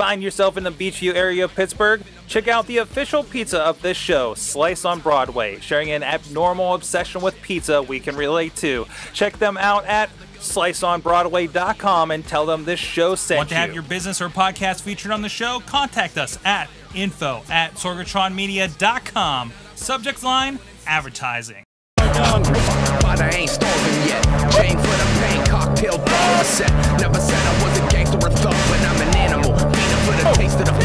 find yourself in the Beachview area of Pittsburgh, check out the official pizza of this show, Slice on Broadway, sharing an abnormal obsession with pizza we can relate to. Check them out at sliceonbroadway.com and tell them this show sent you. Want to have your business or podcast featured on the show? Contact us at info@sorgatronmedia.com. Subject line, advertising. But I ain't starving yet. Chain for the pain, cocktail bar set. Never said I was a gangster or thug, but I'm an animal. Peanut for the taste of the blood.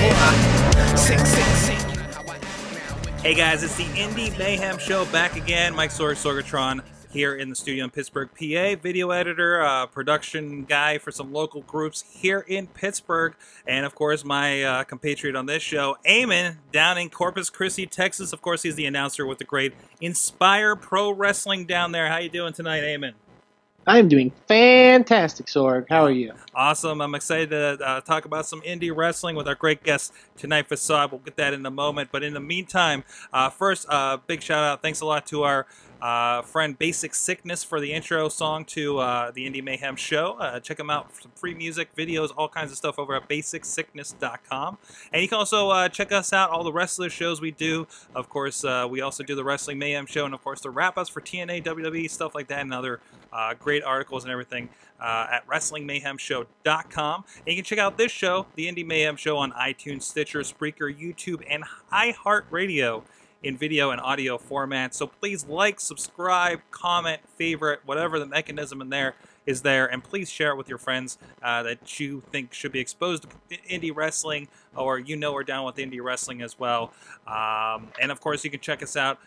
Hey guys, it's the Indy Mayhem Show back again. Mike Sorgatron here in the studio in Pittsburgh, PA. Video editor, production guy for some local groups here in Pittsburgh. And, of course, my compatriot on this show, Eamon, down in Corpus Christi, Texas. Of course, he's the announcer with the great Inspire Pro Wrestling down there. How you doing tonight, Eamon? I'm doing fantastic, Sorg. How are you? Awesome. I'm excited to talk about some indie wrestling with our great guest tonight, Facade. We'll get that in a moment. But in the meantime, first, big shout-out. Thanks a lot to our friend Basic Sickness for the intro song to the Indy Mayhem Show. Check them out for some free music, videos, all kinds of stuff over at basicsickness.com. And you can also check us out, all the wrestler shows we do. Of course, we also do the Wrestling Mayhem Show and, of course, the wrap-ups for TNA, WWE, stuff like that, and other great articles and everything at WrestlingMayhemShow.com. And you can check out this show, the Indy Mayhem Show, on iTunes, Stitcher, Spreaker, YouTube, and iHeartRadio in video and audio format. So please like, subscribe, comment, favorite, whatever the mechanism in there is there. And please share it with your friends that you think should be exposed to indie wrestling, or you know are down with indie wrestling as well. And, of course, you can check us out.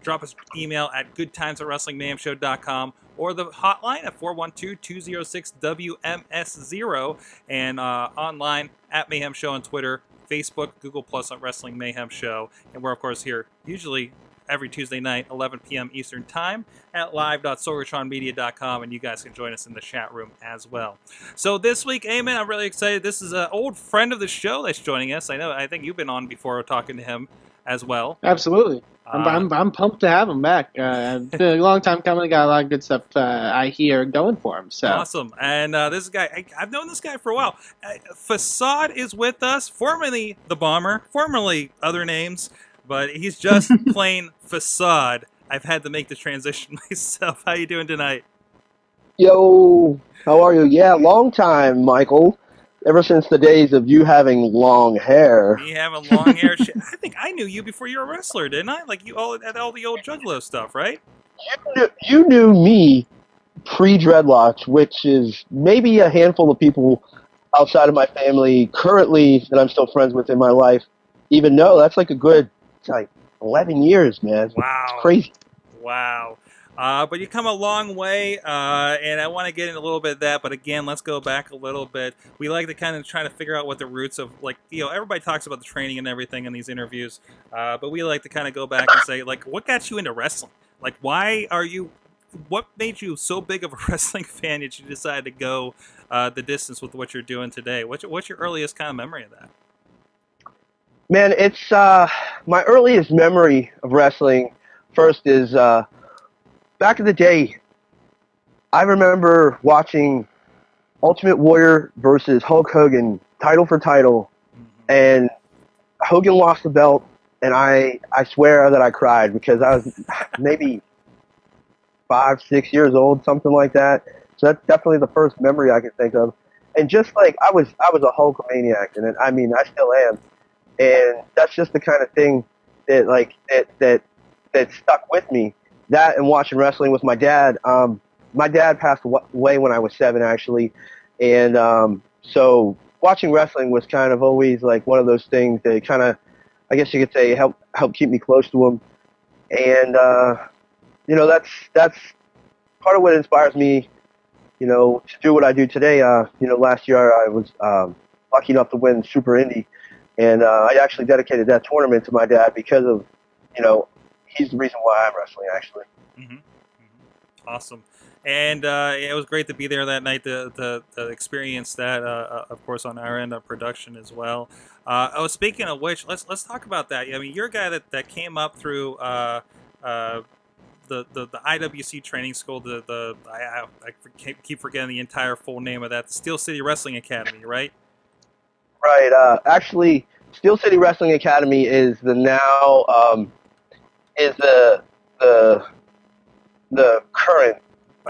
Drop us an email at goodtimes@wrestlingmayhemshow.com or the hotline at 412-206-WMS0 and online at Mayhem Show on Twitter, Facebook, Google Plus on Wrestling Mayhem Show. And we're, of course, here usually every Tuesday night, 11 p.m. Eastern Time at live.sorgatronmedia.com, and you guys can join us in the chat room as well. So this week, Eamon, I'm really excited. This is an old friend of the show that's joining us. I know, I think you've been on before talking to him as well. Absolutely. I'm pumped to have him back. It's been a long time coming. I got a lot of good stuff I hear going for him. So awesome. And this guy, I've known this guy for a while. Facade is with us, formerly the Bomber, formerly other names, but he's just plain Facade. I've had to make the transition myself. How you doing tonight? Yo, how are you? Yeah, long time, Michael. Ever since the days of you having long hair. Me having long hair? I think I knew you before you were a wrestler, didn't I? Like, you all the old Juggalo stuff, right? You knew me pre-dreadlocks, which is maybe a handful of people outside of my family currently that I'm still friends with in my life. Even though that's like a good, like, 11 years, man. Wow. It's crazy. Wow. But you come a long way, and I want to get into a little bit of that. But again, let's go back a little bit. We like to kind of try to figure out what the roots of, like, you know, everybody talks about the training and everything in these interviews. But we like to kind of go back and say, like, what got you into wrestling? Like, why are you, what made you so big of a wrestling fan that you decided to go the distance with what you're doing today? What's your earliest kind of memory of that? Man, it's, my earliest memory of wrestling first is, back in the day, I remember watching Ultimate Warrior versus Hulk Hogan, title for title, and Hogan lost the belt, and I swear that I cried because I was maybe 5, 6 years old, something like that. So that's definitely the first memory I can think of. And just like, I was a Hulkamaniac, and I mean, I still am. And that's just the kind of thing that, like, that stuck with me. That and watching wrestling with my dad. My dad passed away when I was 7, actually. And so watching wrestling was kind of always like one of those things that kind of, I guess you could say, helped keep me close to him. And, you know, that's part of what inspires me, you know, to do what I do today. You know, last year I was lucky enough to win Super Indy. And I actually dedicated that tournament to my dad because of, you know, he's the reason why I'm wrestling, actually. Mm-hmm. Mm-hmm. Awesome. And it was great to be there that night to experience that, of course, on our end of production as well. Oh, speaking of which, let's talk about that. I mean, you're a guy that came up through the IWC training school, I keep forgetting the entire full name of that, the Steel City Wrestling Academy, right? Right. Actually, Steel City Wrestling Academy is the now is the current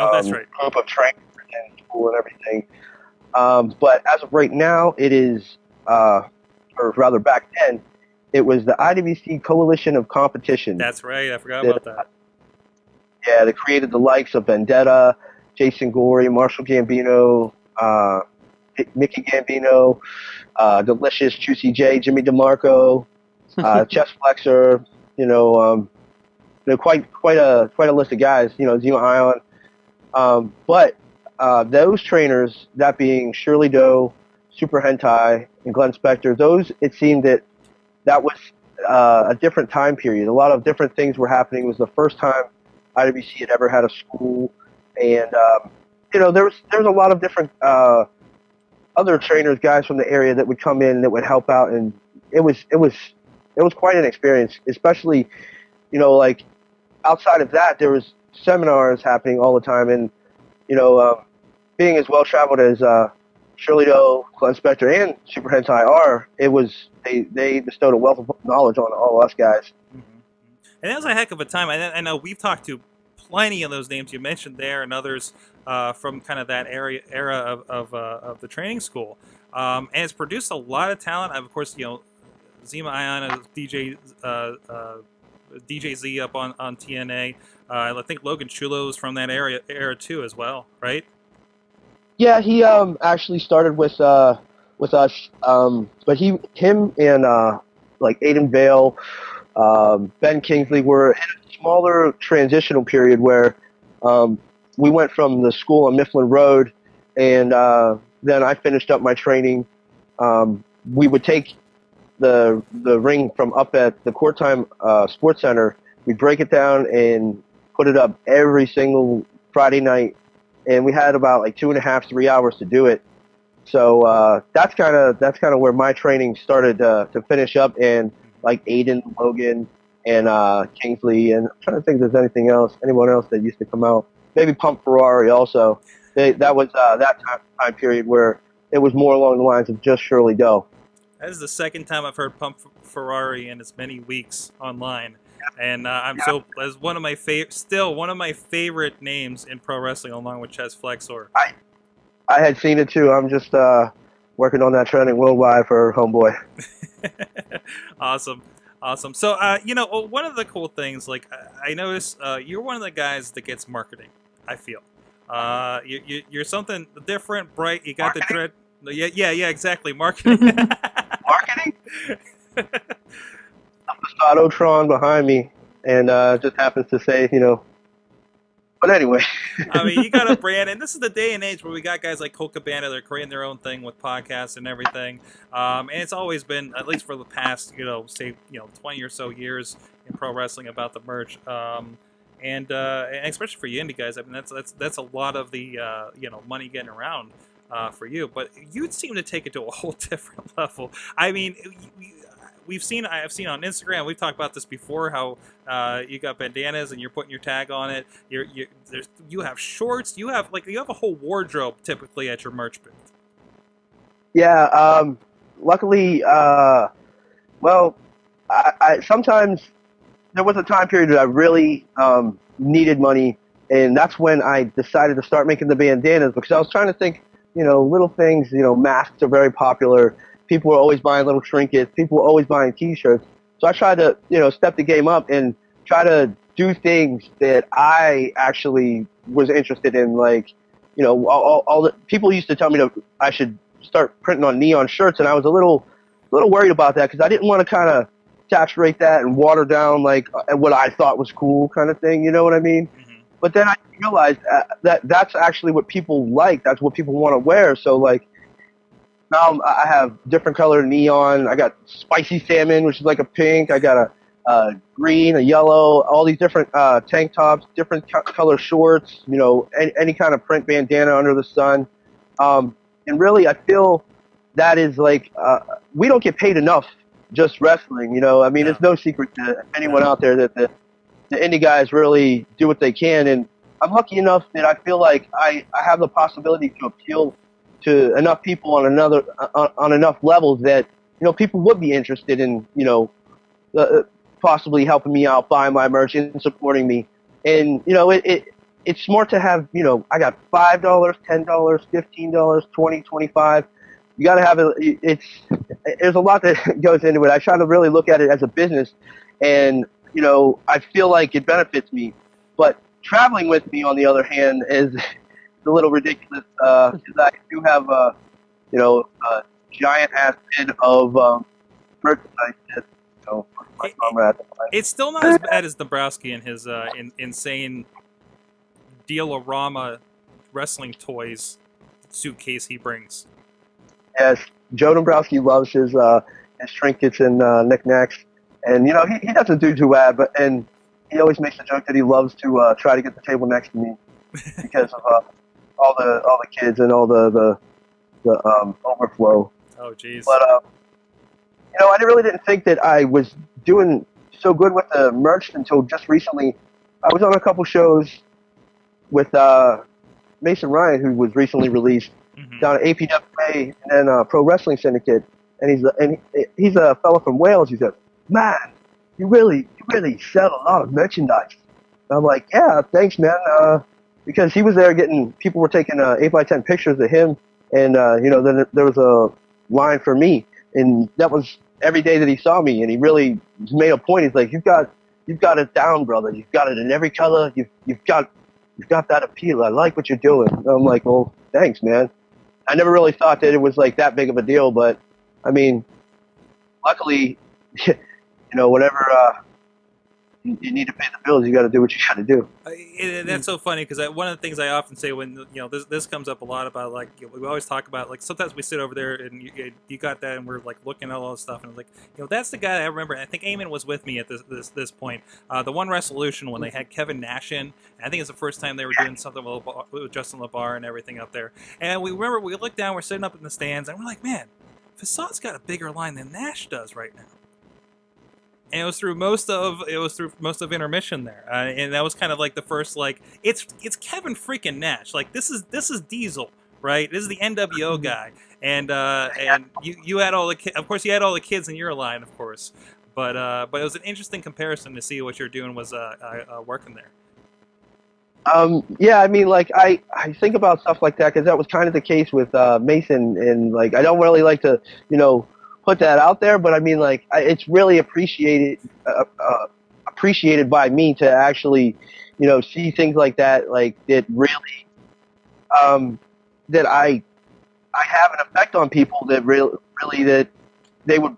group of trainers and school and everything. But as of right now, it is, or rather back then, it was the IWC Coalition of Competition. That's right. I forgot about that. Yeah, they created the likes of Vendetta, Jason Gorey, Marshall Gambino, Mickey Gambino, Delicious Juicy J, Jimmy DeMarco, Chess Flexor. You know, quite a list of guys. You know, Zemo Ion. But those trainers, that being Shirley Doe, Super Hentai, and Glenn Spector, those, it seemed that that was a different time period. A lot of different things were happening. It was the first time IWC had ever had a school. And, you know, there was a lot of different other trainers, guys from the area that would come in that would help out. And it was quite an experience, especially, you know, like outside of that, there was seminars happening all the time. And, you know, being as well-traveled as Shirley Doe, Glenn Spector, and Super Hentai are, it was they bestowed a wealth of knowledge on all us guys. Mm-hmm. And that was a heck of a time. I know we've talked to plenty of those names you mentioned there and others from kind of that era of the training school. And it's produced a lot of talent. Of course, you know, Zemo Ion, DJ Z up on TNA. I think Logan Chulo's from that era too as well, right? Yeah, he actually started with us, but him and like Aiden Vale, Ben Kingsley were in a smaller transitional period where we went from the school on Mifflin Road, and then I finished up my training. We would take the ring from up at the Court Time Sports Center. We'd break it down and put it up every single Friday night, and we had about like 2.5–3 hours to do it. So that's kind of where my training started to finish up. And like Aiden, Logan, and Kingsley, and I'm trying to think if there's anyone else that used to come out. Maybe Pump Ferrari also. That was that time period where it was more along the lines of just Shirley Doe. That is the second time I've heard Pump Ferrari in as many weeks online, and as one of my favorite names in pro wrestling, along with Ches Flexor. I had seen it too. I'm just working on that trending worldwide for homeboy. Awesome. So you know, one of the cool things, like I noticed, you're one of the guys that gets marketing. I feel you're something different, bright. You got marketing? Yeah, exactly. Marketing. Marketing? Sorgatron behind me, and just happens to say, you know. But anyway. I mean, you got a brand, and this is the day and age where we got guys like Colt Cabana. They're creating their own thing with podcasts and everything. And it's always been, at least for the past, you know, say, you know, 20 or so years in pro wrestling about the merch. And especially for you indie guys, I mean, that's a lot of the you know, money getting around. For you, but you seem to take it to a whole different level. I mean, I've seen on Instagram, we've talked about this before, how you got bandanas and you're putting your tag on it. You have shorts. You have a whole wardrobe typically at your merch booth. Yeah. Luckily, well, I sometimes there was a time period that I really needed money, and that's when I decided to start making the bandanas, because I was trying to think. You know, little things, you know, masks are very popular. People are always buying little trinkets. People are always buying T-shirts. So I tried to, you know, step the game up and try to do things that I actually was interested in. Like, you know, all the people used to tell me I should start printing on neon shirts, and I was a little worried about that, because I didn't want to kind of saturate that and water down, like, what I thought was cool kind of thing. You know what I mean? But then I realized that that's actually what people like. That's what people want to wear. So, like, now I have different color neon. I got spicy salmon, which is like a pink. I got a green, a yellow, all these different tank tops, different color shorts, you know, any kind of print bandana under the sun. And really, I feel that is like we don't get paid enough just wrestling, you know. I mean, it's no secret to anyone out there that the indie guys really do what they can, and I'm lucky enough that I feel like I have the possibility to appeal to enough people on another on enough levels that, you know, people would be interested in, you know, possibly helping me out, buying my merch and supporting me. And, you know, it's smart to have, you know, I got $5, $10, $15, $20, $25. You got to have it. There's a lot that goes into it. I try to really look at it as a business, and, you know, I feel like it benefits me. But traveling with me, on the other hand, is a little ridiculous, because I do have a, you know, a giant ass bin of merchandise that, you know, my comrade. It's still not as bad as Dombrowski and his insane Deal-O-Rama wrestling toys suitcase he brings. Yes, Joe Dombrowski loves his trinkets and knickknacks, and, you know, he doesn't do too bad, but, and he always makes the joke that he loves to try to get the table next to me because of all the kids and all the overflow. Oh, jeez. But, you know, I really didn't think that I was doing so good with the merch until just recently. I was on a couple shows with Mason Ryan, who was recently released, down at APWA and then Pro Wrestling Syndicate, and he's a fellow from Wales. He said, "Man, you really sell a lot of merchandise." And I'm like, "Yeah, thanks, man," because he was there getting, people were taking 8x10 pictures of him, and you know, then there was a line for me, and that was every day that he saw me, and he really made a point. He's like, "You've got it down, brother. You've got it in every color. You've got that appeal. I like what you're doing." And I'm like, "Well, thanks, man." I never really thought that it was like that big of a deal, but I mean, luckily, you know, whatever you need to pay the bills, you got to do what you got to do. That's so funny, because one of the things I often say when, you know, this comes up a lot about, like, you know, we always talk about, like, sometimes we sit over there and you got that, and we're like looking at all this stuff, and I'm like, you know, that's the guy I remember. I think Eamon was with me at this point. The one Resolution when they had Kevin Nash in, I think it's the first time they were doing something with Justin LaBar and everything up there. And we remember we looked down, we're sitting up in the stands, and we're like, man, Facade's got a bigger line than Nash does right now. And it was through most of intermission there, and that was kind of like the first, like, it's Kevin freaking Nash, like, this is Diesel, right? This is the NWO guy, and you had all the, of course, you had all the kids in your line, of course, but it was an interesting comparison to see what you're doing was working there. Yeah, I mean, like, I think about stuff like that because that was kind of the case with Mason, and, like, I don't really like to, you know, put that out there, but I mean, like, it's really appreciated by me to actually, you know, see things like that, like, that really, that I have an effect on people that really that they would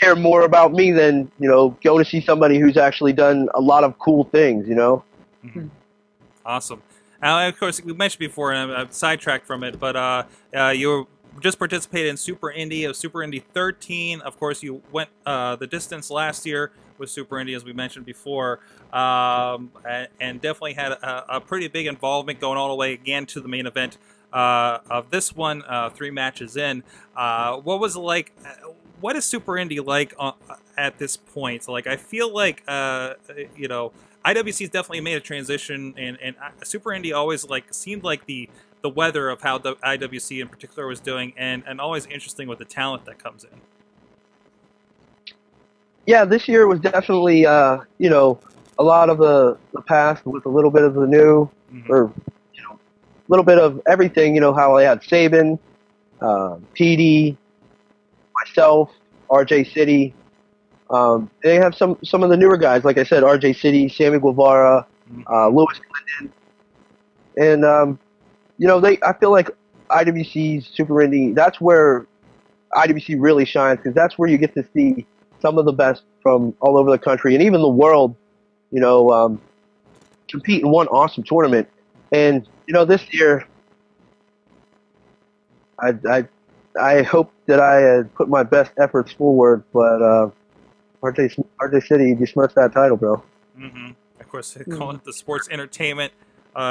care more about me than, you know, go to see somebody who's actually done a lot of cool things, you know. Awesome. And of course, we mentioned before, and I'm sidetracked from it, but you were just participated in Super Indy of Super Indy 13. Of course, you went the distance last year with Super Indy, as we mentioned before, and definitely had a pretty big involvement, going all the way again to the main event of this one, 3 matches in. What was it like? What is Super Indy like at this point? Like, I feel like, you know, IWC's definitely made a transition, and Super Indy always, like, seemed like the weather of how the IWC in particular was doing, and always interesting with the talent that comes in. Yeah, this year was definitely, you know, a lot of the past with a little bit of the new, or, you know, a little bit of everything, you know, how I had Sabin, PD, myself, RJ City. They have some of the newer guys, like I said, RJ City, Sammy Guevara, Lewis Clinton, and, you know, I feel like IWC's Super Indy, that's where IWC really shines, because that's where you get to see some of the best from all over the country and even the world, you know, compete in one awesome tournament. And, you know, this year, I hope that I had put my best efforts forward, but RJ City dismissed that title, bro. Of course, they call it the Sports Entertainment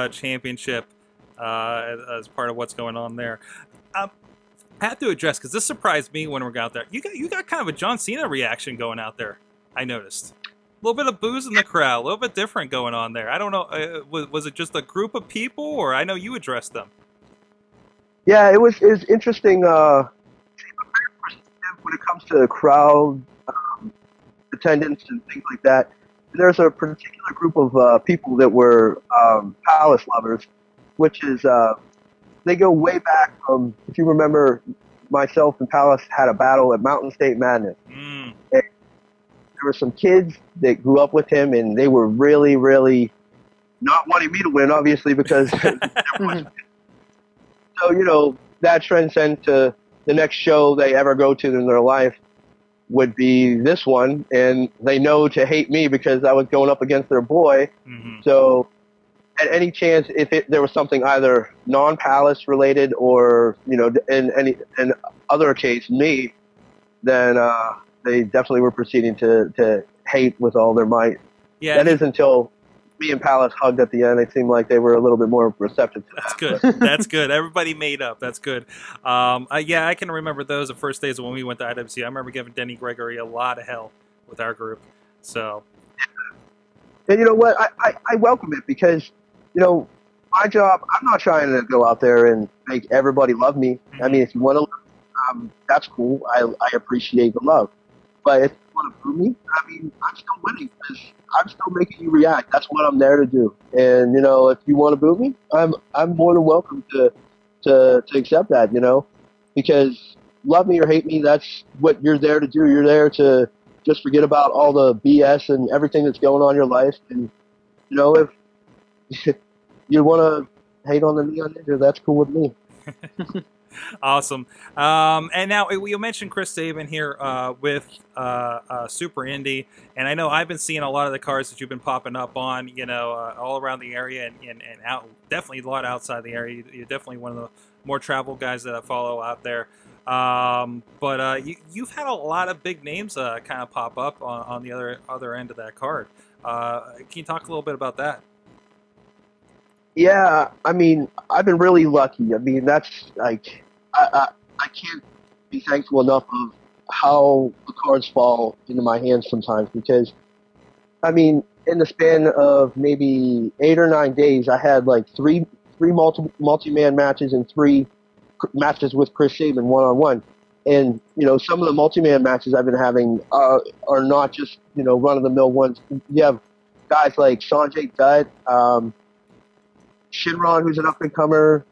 Championship. As part of what's going on there, I have to address, because this surprised me when we got out there. You got kind of a John Cena reaction going out there. I noticed a little bit of booze in the crowd, a little bit different going on there. I don't know, was it just a group of people, or I know you addressed them? Yeah, it was interesting. When it comes to crowd attendance and things like that, there's a particular group of people that were Palace lovers, which is they go way back from, if you remember, myself and Palace had a battle at Mountain State Madness. Mm. And there were some kids that grew up with him, and they were really, really not wanting me to win, obviously, because so, you know, that transcends to the next show they ever go to in their life would be this one, and they know to hate me because I was going up against their boy. Mm-hmm. So at any chance, if there was something either non-Palace related or, you know, in other case, me, then they definitely were proceeding to hate with all their might. Yeah. That is until me and Palace hugged at the end. It seemed like they were a little bit more receptive to that. That's good. But. That's good. Everybody made up. That's good. Yeah, I can remember those, the first days when we went to IWC. I remember giving Denny Gregory a lot of hell with our group. So, and you know what? I welcome it because, you know, my job, I'm not trying to go out there and make everybody love me. Mm-hmm. I mean, if you want to, that's cool. I appreciate the love. But if you want to boo me, I mean, I'm still winning because I'm still making you react. That's what I'm there to do. And, you know, if you want to boo me, I'm more than welcome to accept that, you know, because love me or hate me, that's what you're there to do. You're there to just forget about all the BS and everything that's going on in your life. And, you know, if you want to hate on the Neon Ninja, that's cool with me. Awesome. And now you mentioned Chris Sabin here with Super Indy, and I know I've been seeing a lot of the cars that you've been popping up on, you know, all around the area and out, definitely a lot outside the area. You're definitely one of the more travel guys that I follow out there. But you've had a lot of big names kind of pop up on the other end of that card. Can you talk a little bit about that? Yeah, I mean, I've been really lucky. I mean, that's like I can't be thankful enough of how the cards fall into my hands sometimes because, I mean, in the span of maybe 8 or 9 days, I had like three multi-man matches and 3 matches with Chris Sabin one-on-one. And, you know, some of the multi-man matches I've been having are not just, you know, run-of-the-mill ones. You have guys like Sanjay Dutt, Shinron, who's an up-and-comer.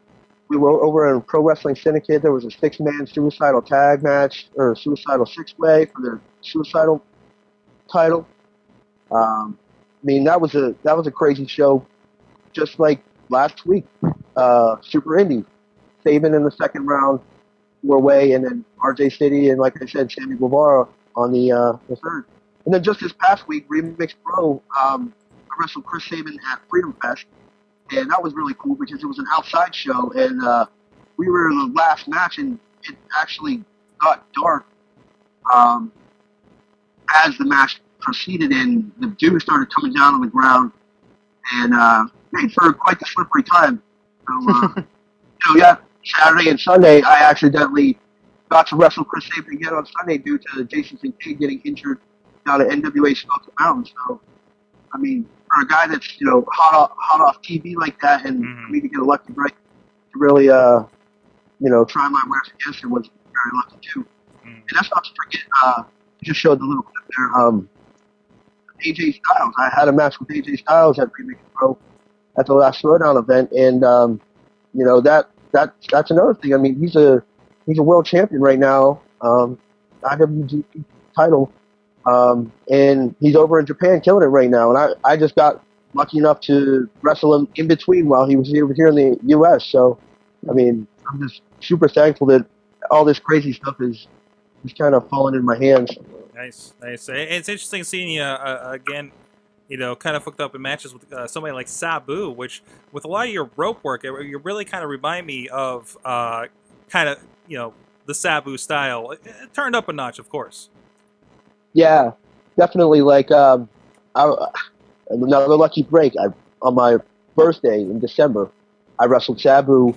We were over in Pro Wrestling Syndicate. There was a 6-man suicidal tag match, or suicidal 6-way for the suicidal title. I mean, that was a crazy show. Just like last week, Super Indy, Sabin in the second round, four-way, and then RJ City, and like I said, Sammy Guevara on the third. And then just this past week, Remix Pro, I wrestled Chris Sabin at Freedom Fest. And that was really cool because it was an outside show, and we were in the last match, and it actually got dark as the match proceeded, and the dew started coming down on the ground, and made for quite the slippery time. So, so, yeah, Saturday and Sunday, I accidentally got to wrestle Chris Sabin again on Sunday due to Jason Kincaid getting injured down at NWA Smoky Mountain. So, I mean, for a guy that's, you know, hot off TV like that, and for me to get a lucky break to really, you know, try my wares against him was very lucky too. Mm. And that's not to forget. I just showed the little clip there. AJ Styles. I had a match with AJ Styles at Remix Pro at the last Throwdown event, and you know that's another thing. I mean, he's a world champion right now, IWGP title. And he's over in Japan killing it right now. And I just got lucky enough to wrestle him in between while he was over here in the U.S. So, I mean, I'm just super thankful that all this crazy stuff is kind of falling in my hands. Nice, nice. It's interesting seeing you again, you know, kind of hooked up in matches with somebody like Sabu, which with a lot of your rope work, you really kind of remind me of kind of, you know, the Sabu style. It turned up a notch, of course. Yeah, definitely. Like, another lucky break. On my birthday in December, I wrestled Sabu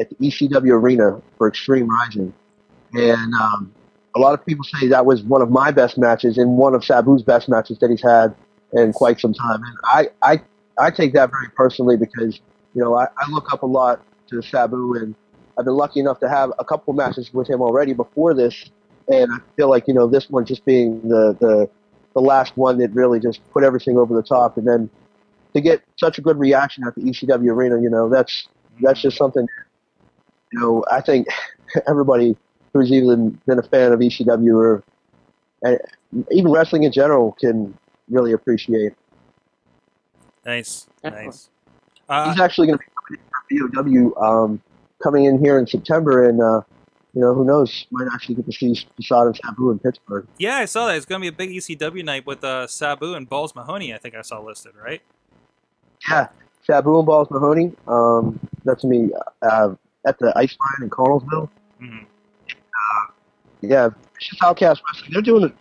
at the ECW Arena for Extreme Rising. And a lot of people say that was one of my best matches and one of Sabu's best matches that he's had in quite some time. And I take that very personally because, you know, I look up a lot to Sabu, and I've been lucky enough to have a couple matches with him already before this, and I feel like, you know, this one just being the last one that really just put everything over the top, and then to get such a good reaction at the ECW Arena, you know, that's just something, you know, I think everybody who's even been a fan of ECW or even wrestling in general can really appreciate. Nice, nice. He's actually going to be coming for BOW coming in here in September, and you know, who knows, might actually get to see Facade and Sabu in Pittsburgh. Yeah, I saw that. It's going to be a big ECW night with Sabu and Balls Mahoney, I think I saw listed, right? Yeah, Sabu and Balls Mahoney. That's going to be at the Ice Line in Connellsville. Mm-hmm. Yeah, it's just Outcast Wrestling. They're doing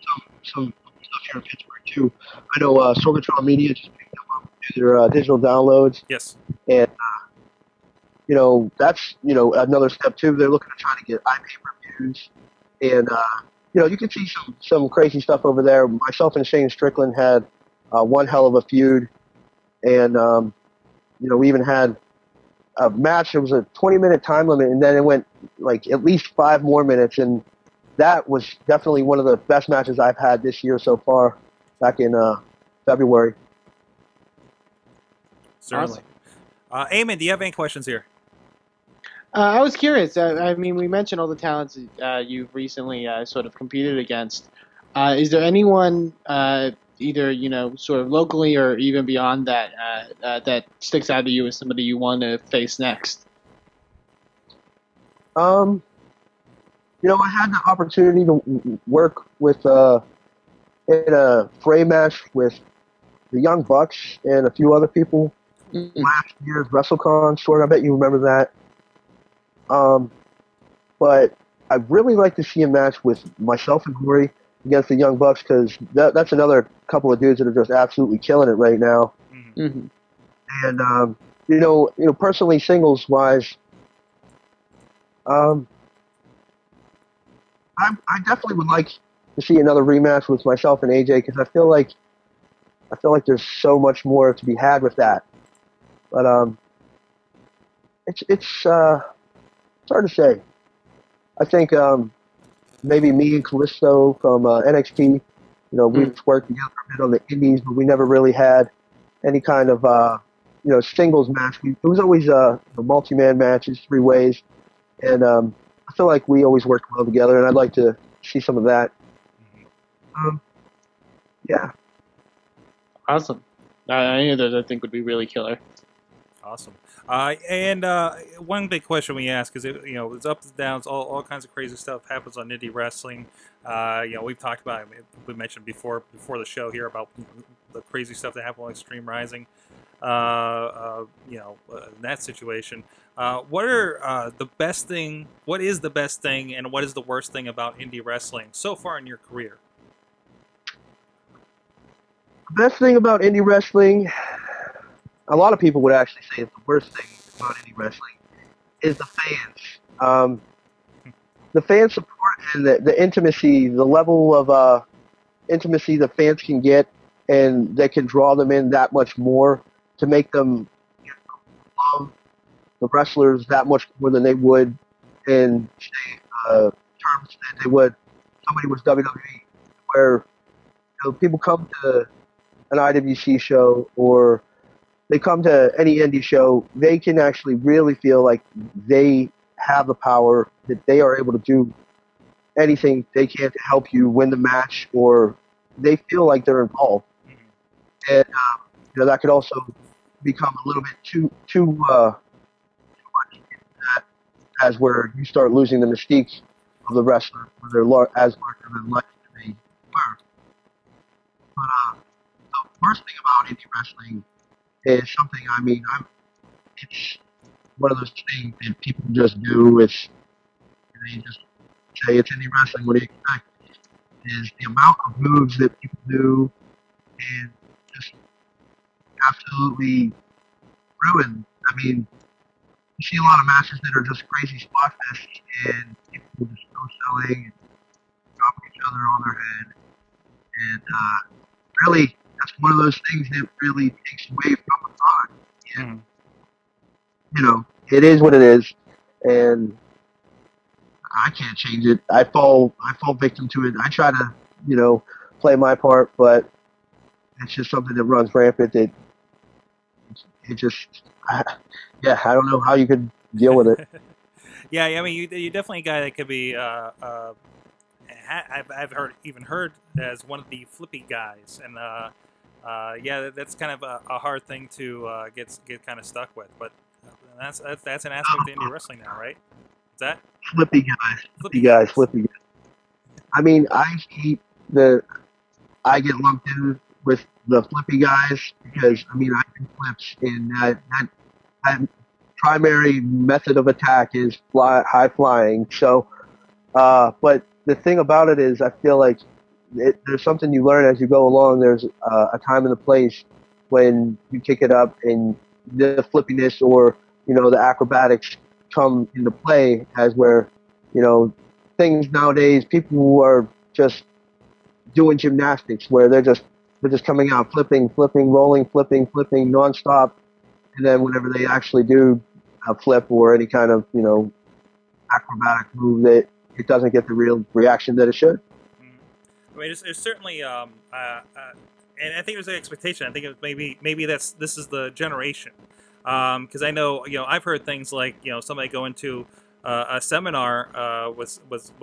some stuff here in Pittsburgh, too. I know Sorgatron Media just picked them up to their digital downloads. Yes. And, you know, that's, you know, another step, too. They're looking to try to get iPay reviews. And, you know, you can see some crazy stuff over there. Myself and Shane Strickland had one hell of a feud. And, you know, we even had a match. It was a 20-minute time limit, and then it went, like, at least 5 more minutes. And that was definitely one of the best matches I've had this year so far, back in February. Certainly. Eamon, do you have any questions here? I was curious. I mean, we mentioned all the talents you've recently sort of competed against. Is there anyone either, you know, sort of locally or even beyond that, that sticks out to you as somebody you want to face next? You know, I had the opportunity to work with in a fray match with the Young Bucks and a few other people last year's WrestleCon. Sort of, I bet you remember that. But I'd really like to see a match with myself and Gorey against the Young Bucks, because that's another couple of dudes that are just absolutely killing it right now. Mm-hmm. And you know, personally, singles wise, I definitely would like to see another rematch with myself and AJ, because I feel like there's so much more to be had with that. But it's hard to say. I think maybe me and Callisto from NXT, you know, we've worked together a bit on the indies, but we never really had any kind of you know, singles match. It was always a multi-man matches, 3 ways, and I feel like we always worked well together, and I'd like to see some of that. Yeah. Awesome. Any of those, I think, would be really killer. Awesome. And one big question we ask is, you know, it's ups and downs, all kinds of crazy stuff happens on indie wrestling. You know, we've talked about, we mentioned before the show here about the crazy stuff that happened on Extreme Rising. You know, in that situation, what is the best thing and what is the worst thing about indie wrestling so far in your career? The best thing about indie wrestling, a lot of people would actually say the worst thing about indie wrestling is the fans. The fan support and the intimacy, the level of intimacy the fans can get, and they can draw them in that much more, to make them, you know, love the wrestlers that much more than they would in terms that they would somebody was WWE, where, you know, people come to an IWC show or they come to any indie show, they can actually really feel like they have the power, that they are able to do anything they can to help you win the match, or they feel like they're involved. And you know, that could also become a little bit too much, as where you start losing the mystique of the wrestler, where they're as larger than life to be. But the worst thing about indie wrestling is something, I mean, it's one of those things that people just do. It's, they just say it's indie wrestling, what do you expect? Is the amount of moves that people do, and just absolutely ruined. I mean, you see a lot of matches that are just crazy spot fests, and people just no-selling and dropping each other on their head. And really, that's one of those things that really takes away from the product. And, you know, it is what it is. And I can't change it. I fall victim to it. I try to, you know, play my part, but it's just something that runs rampant. I don't know how you could deal with it. Yeah, I mean, you're definitely a guy that could be. I've even heard as one of the flippy guys, and yeah, that's kind of a hard thing to get kind of stuck with. But that's an aspect of indie wrestling now, right? Is that flippy guys? I mean, I get lumped in with the flippy guys because I mean I do flips, and that primary method of attack is high flying. So, but the thing about it is, I feel like there's something you learn as you go along. There's a time and a place when you kick it up, and the flippiness or the acrobatics come into play, as where things nowadays, people who are just doing gymnastics where they're just coming out flipping, rolling, flipping nonstop, and then whenever they actually do a flip or any kind of acrobatic move, that it doesn't get the real reaction that it should. I mean, there's certainly, and I think there's an expectation. I think it maybe this is the generation, because I know I've heard things like somebody go into a seminar with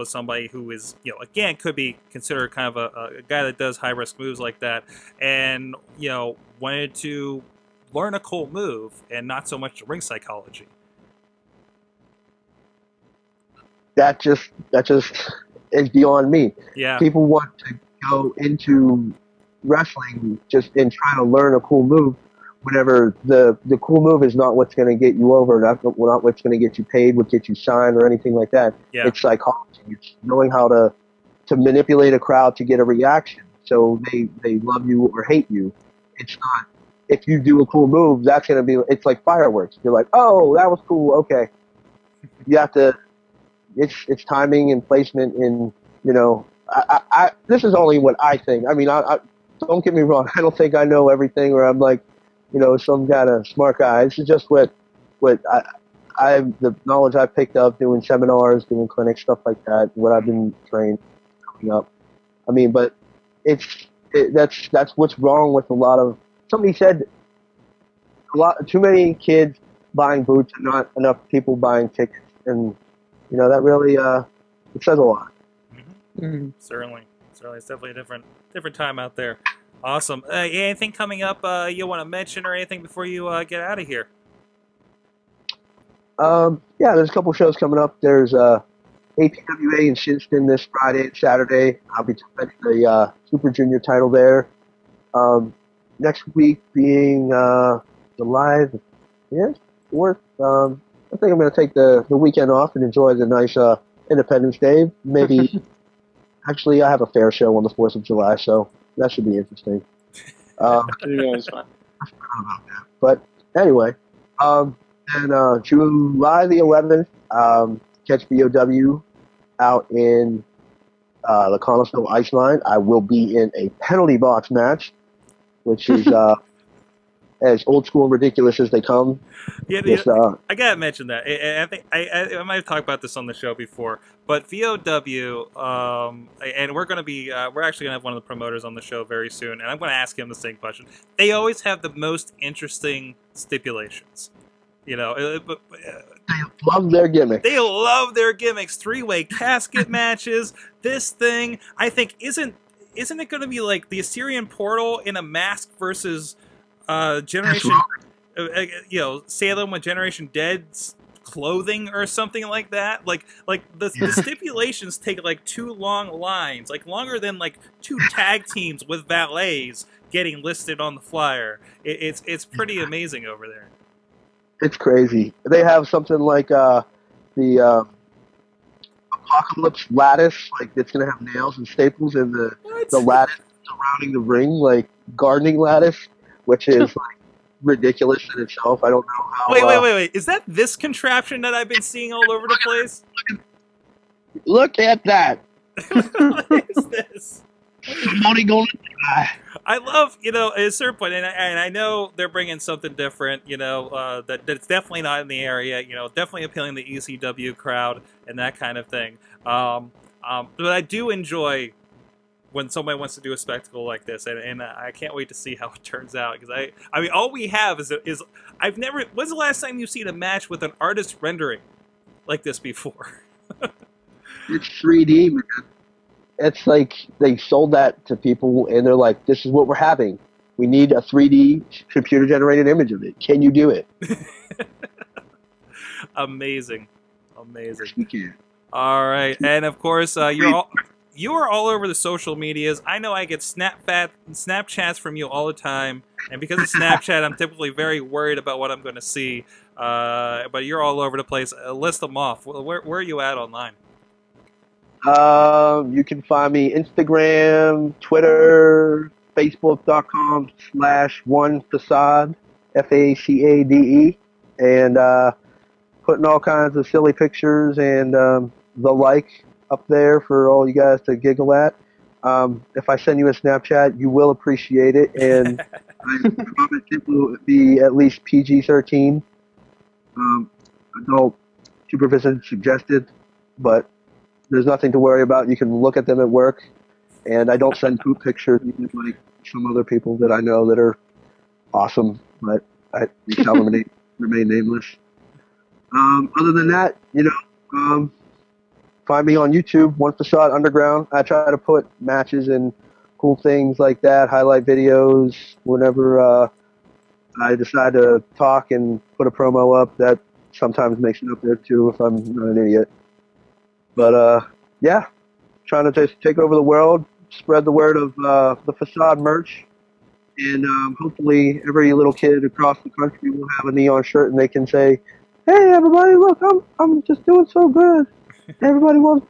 somebody who is again could be considered kind of a guy that does high risk moves like that, and wanted to learn a cool move and not so much ring psychology. That just is beyond me. Yeah. People want to go into wrestling and try to learn a cool move, whenever the cool move is not what's going to get you over, not what's going to get you paid, what gets you signed or anything like that. Yeah. It's psychology. It's knowing how to manipulate a crowd to get a reaction so they love you or hate you. It's not, if you do a cool move, that's going to be, it's like fireworks. You're like, oh, that was cool, okay. You have to, it's timing and placement, and, this is only what I think. I mean, I don't get me wrong. I don't think I know everything, or I'm like, some kind of smart guy. This is just what I the knowledge I picked up doing seminars, doing clinics, stuff like that, what I've been trained coming up. I mean, but that's what's wrong with a lot of, somebody said too many kids buying boots and not enough people buying tickets. And, that really, it says a lot. Mm-hmm. Mm-hmm. Certainly. It's definitely a different time out there. Awesome. Anything coming up you want to mention or anything before you get out of here? Yeah, there's a couple shows coming up. There's APWA in Shinston this Friday and Saturday. I'll be defending the Super Junior title there. Next week being July 4th, I think I'm going to take the weekend off and enjoy the nice Independence Day. Maybe, actually, I have a fair show on the 4th of July, so that should be interesting. I forgot about that. But anyway, and July the 11th, catch BOW out in the Connellsville Ice Line. I will be in a penalty box match, which is as old school and ridiculous as they come. Yeah, I gotta mention that. I think I might have talked about this on the show before, but VOW, and we're gonna be we're actually gonna have one of the promoters on the show very soon, and I'm gonna ask him the same question. They always have the most interesting stipulations, They love their gimmicks. 3-way casket matches. This thing, I think, isn't it gonna be like the Assyrian Portal in a mask versus Generation, Salem with Generation Dead's clothing or something like that. The stipulations take like 2 long lines, like longer than like 2 tag teams with valets getting listed on the flyer. It's pretty amazing over there. It's crazy. They have something like the Apocalypse lattice, like it's gonna have nails and staples in the lattice surrounding the ring, like gardening lattice, which is like ridiculous in itself. I don't know how. Wait! Is that this contraption that I've been seeing all over the place? Look at that! What is this? Money going to die. I love, you know, at a certain point, and I know they're bringing something different, you know, that's definitely not in the area, you know, definitely appealing to the ECW crowd and that kind of thing. But I do enjoy when somebody wants to do a spectacle like this, and I can't wait to see how it turns out, because I mean, all we have is I've never, when's the last time you've seen a match with an artist rendering like this before? It's 3D, man. It's like they sold that to people, and they're like, this is what we're having. We need a 3D computer-generated image of it. Can you do it? Amazing. Amazing. Yes, we can. All right. And, of course, you are all over the social medias. I know I get Snapchats from you all the time, and because of Snapchat, I'm typically very worried about what I'm going to see. But you're all over the place. List them off. Where are you at online? You can find me Instagram, Twitter, Facebook.com/1Facade, F-A-C-A-D-E, and putting all kinds of silly pictures and the like up there for all you guys to giggle at. If I send you a Snapchat, you will appreciate it, and I promise it will be at least PG-13. Adult supervision suggested, but there's nothing to worry about. You can look at them at work, and I don't send poop pictures like some other people that I know that are awesome, but I tell them to remain nameless. Other than that, you know, find me on YouTube, One Facade Underground. I try to put matches and cool things like that, highlight videos. Whenever I decide to talk and put a promo up, that sometimes makes it up there too if I'm not an idiot. But, yeah, trying to just take over the world, spread the word of the Facade merch, and hopefully every little kid across the country will have a neon shirt and they can say, hey, everybody, look, I'm just doing so good. Everybody wants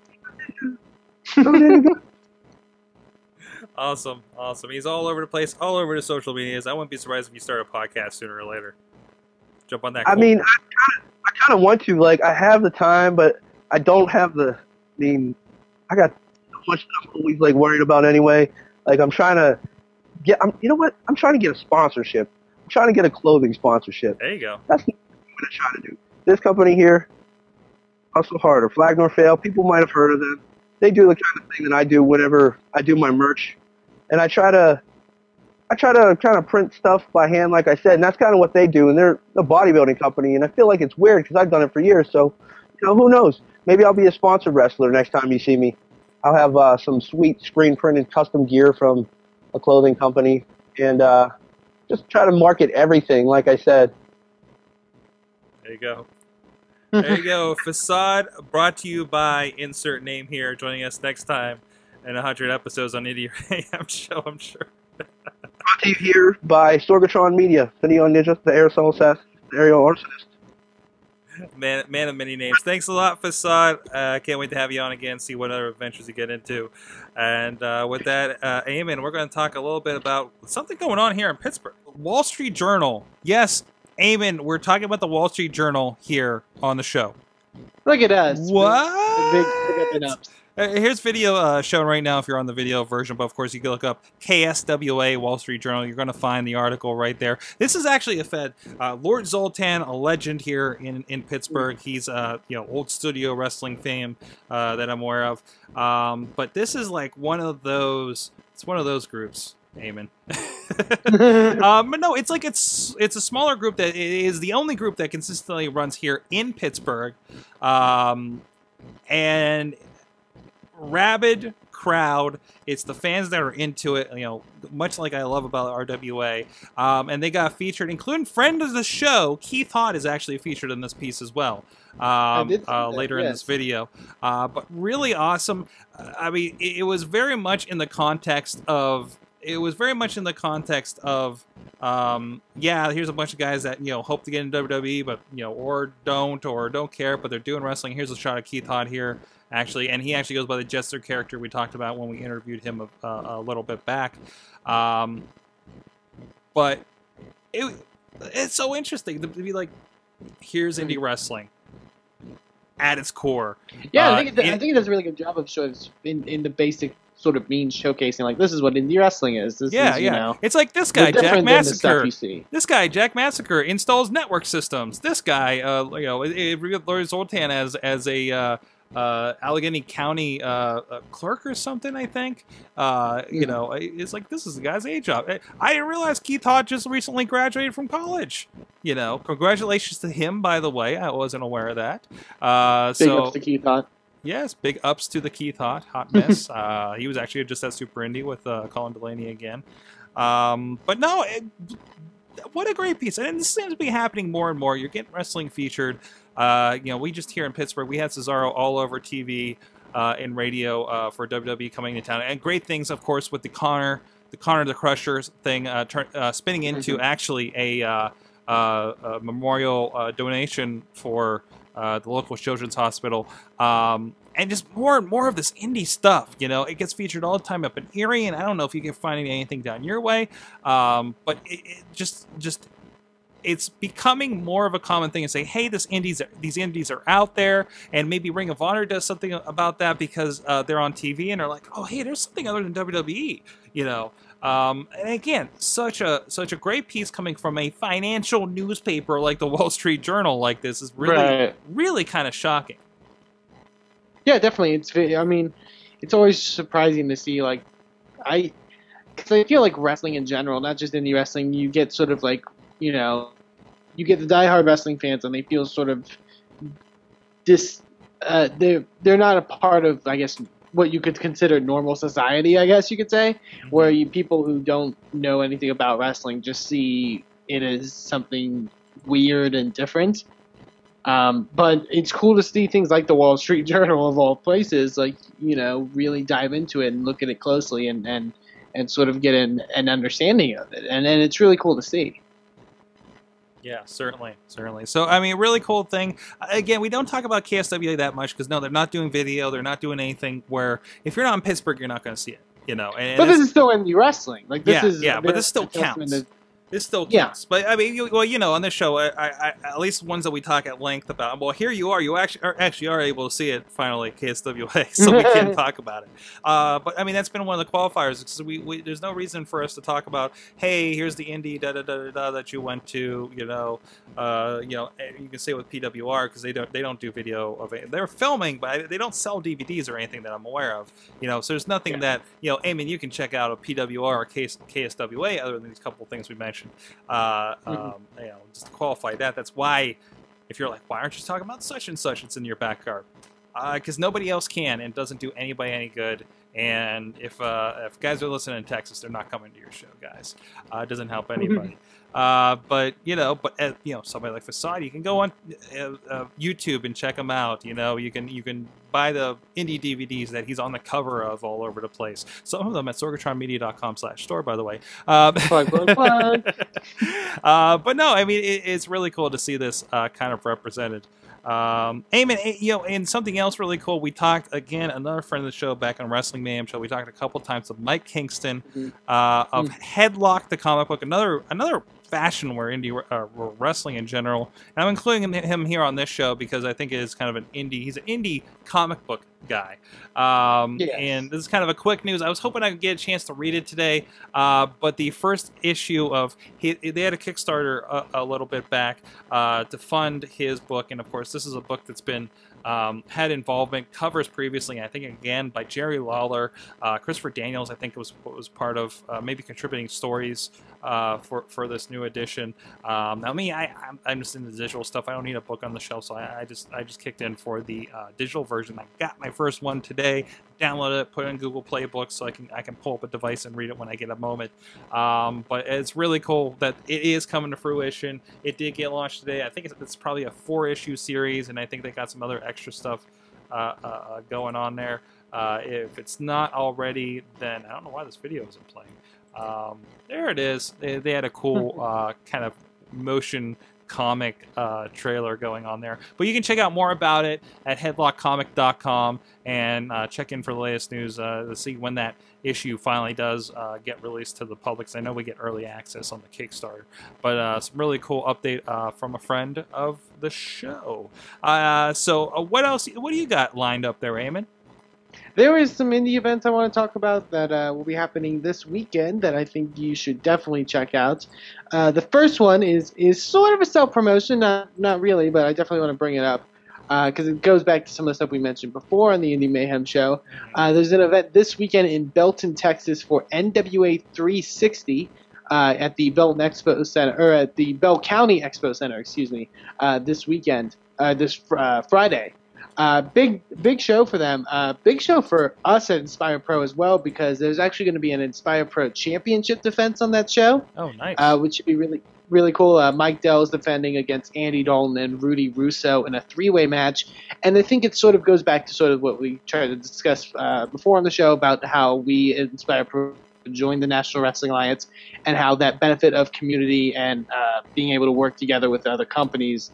to. Awesome, awesome. He's all over the place, all over the social medias. I wouldn't be surprised if you start a podcast sooner or later. Jump on that. I mean, I kind of want to. Like, I have the time, but I don't have the, I mean, I got so much stuff I'm always, like, worried about anyway. Like, I'm trying to get, you know what? I'm trying to get a sponsorship. I'm trying to get a clothing sponsorship. There you go. That's what I'm trying to do. This company here, Hustle Harder, Flag Nor Fail, people might have heard of them. They do the kind of thing that I do whenever I do my merch. And I try to kind of print stuff by hand, like I said, and that's kind of what they do. And they're a bodybuilding company, and I feel like it's weird because I've done it for years, so, you know, who knows? Maybe I'll be a sponsored wrestler next time you see me. I'll have some sweet screen-printed custom gear from a clothing company, and just try to market everything, like I said. There you go. There you go. Facade, brought to you by insert name here, joining us next time in 100 episodes on Indy Mayhem Show, I'm sure. Brought to you here by Sorgatron Media, the Neon Ninja, the Aerosol Sass, the Aerial Arsonist. Man of many names. Thanks a lot, Facade. I can't wait to have you on again, see what other adventures you get into. And with that, Eamon, we're going to talk a little bit about something going on here in Pittsburgh. Wall Street Journal. Yes, Eamon, we're talking about the Wall Street Journal here on the show. Look at us. What? Big ups. Here's video shown right now if you're on the video version, but of course you can look up KSWA Wall Street Journal. You're going to find the article right there. This is actually a Fed. Lord Zoltan, a legend here in Pittsburgh. He's you know, old studio wrestling fame that I'm aware of. But this is like one of those, it's one of those groups, Eamon. But no, it's like it's a smaller group that is the only group that consistently runs here in Pittsburgh. And rabid crowd. It's the fans that are into it, you know, much like I love about RWA. And they got featured, including friend of the show, Keith Hott is actually featured in this piece as well, later in this video. But really awesome. I mean, it was very much in the context of, yeah, here's a bunch of guys that, you know, hope to get into WWE, but, you know, or don't care, but they're doing wrestling. Here's a shot of Keith Hott here, actually, and he actually goes by the Jester character we talked about when we interviewed him a little bit back. But it's so interesting to be like, here's indie wrestling at its core. Yeah, I think it does a really good job of showing in the basic sort of mean showcasing, like, this is what indie wrestling is. This is, you know, it's like this guy, Jack Massacre. This guy, Jack Massacre, installs network systems. This guy, you know, Larry Zoltan as a Allegheny County clerk or something, I think. You know, it's like, this is the guy's day job. I didn't realize Keith Hodge just recently graduated from college. You know, congratulations to him, by the way. I wasn't aware of that. Big ups to Keith Hodge. Yes, big ups to the Keith Hodge, hot mess. He was actually just at Super Indy with Colin Delaney again. But no, what a great piece. And this seems to be happening more and more. You're getting wrestling featured. You know, we just here in Pittsburgh, we had Cesaro all over TV and radio for WWE coming to town. And great things, of course, with the Connor the Crusher thing spinning into actually a memorial donation for the local children's hospital. And just more and more of this indie stuff, you know. It gets featured all the time up in Erie, and I don't know if you can find anything down your way. But it just... it's becoming more of a common thing to say, hey, these indies are out there, and maybe Ring of Honor does something about that because they're on TV and are like, oh, hey, there's something other than WWE, you know. And again, such a great piece coming from a financial newspaper like the Wall Street Journal. Like, this is really really kind of shocking. Yeah, definitely. It's, I mean, it's always surprising to see, like, because I feel like wrestling in general, not just indie wrestling, you get sort of like, you know, you get the diehard wrestling fans, and they feel sort of they're not a part of, I guess, what you could consider normal society, I guess you could say, where people who don't know anything about wrestling just see it as something weird and different. But it's cool to see things like the Wall Street Journal, of all places, like, you know, really dive into it and look at it closely and sort of get an understanding of it, and it's really cool to see. Yeah, certainly, certainly. So, I mean, really cool thing. Again, we don't talk about KSWA that much because, no, they're not doing video. They're not doing anything where if you're not in Pittsburgh, you're not going to see it, you know. And but this is still indie wrestling. Like, this is, but this still counts. This still counts. But, I mean, well, you know, on this show, I at least ones that we talk at length about, well, here you are. You actually are able to see it finally at KSWA, so we can talk about it. But, I mean, that's been one of the qualifiers, because there's no reason for us to talk about, hey, here's the indie da-da-da-da-da that you went to, you know, you can say with PWR, because they don't do video of it. They're filming, but they don't sell DVDs or anything that I'm aware of, you know, so there's nothing that, you know, I mean, you can check out a PWR or KSWA other than these couple of things we mentioned. You know, just to qualify that's why, if you're like, why aren't you talking about such and such, it's in your backyard, because nobody else can, and doesn't do anybody any good. And if guys are listening in Texas, they're not coming to your show, guys. It doesn't help anybody. But you know, somebody like Facade, you can go on YouTube and check him out. You know, you can buy the indie DVDs that he's on the cover of all over the place. Some of them at sorgatronmedia.com/store, by the way. But no, I mean, it's really cool to see this kind of represented. Eamon, you know, and something else really cool. We talked again, another friend of the show back on Wrestling Mayhem Show. We talked a couple times of Mike Kingston of Headlock, the comic book, another fashion where indie wrestling in general. And I'm including him here on this show because I think it is kind of an indie. He's an indie comic book guy. And this is kind of a quick news. I was hoping I could get a chance to read it today, but the first issue of they had a Kickstarter a little bit back to fund his book, and of course this is a book that's been had involvement, covers previously, I think again by Jerry Lawler, Christopher Daniels, I think was part of maybe contributing stories for this new edition. Now me, I'm just into digital stuff. I don't need a book on the shelf, so I just kicked in for the digital version. I got my first one today, downloaded it, put it in Google Play Books, so I can pull up a device and read it when I get a moment. But it's really cool that it is coming to fruition. It did get launched today. I think it's probably a 4-issue series, and I think they got some other extra stuff going on there. If it's not already, then I don't know why this video isn't playing. There it is. They had a cool kind of motion comic trailer going on there, but you can check out more about it at headlockcomic.com and check in for the latest news to see when that issue finally does get released to the public. So I know we get early access on the Kickstarter, but some really cool update from a friend of the show. So what else? What do you got lined up there, Eamon? There is some indie events I want to talk about that will be happening this weekend that I think you should definitely check out. The first one is sort of a self-promotion, not really, but I definitely want to bring it up because it goes back to some of the stuff we mentioned before on the Indy Mayhem Show. There's an event this weekend in Belton, Texas for NWA 360. At the Belton Expo Center, or at the Bell County Expo Center, excuse me, this weekend, this Friday. Big show for them. Big show for us at Inspire Pro as well, because there's actually going to be an Inspire Pro Championship defense on that show. Oh, nice. Which should be really cool. Mike Dell is defending against Andy Dalton and Rudy Russo in a three-way match, and I think it sort of goes back to sort of what we tried to discuss before on the show about how we at Inspire Pro join the National Wrestling Alliance and how that benefit of community and being able to work together with other companies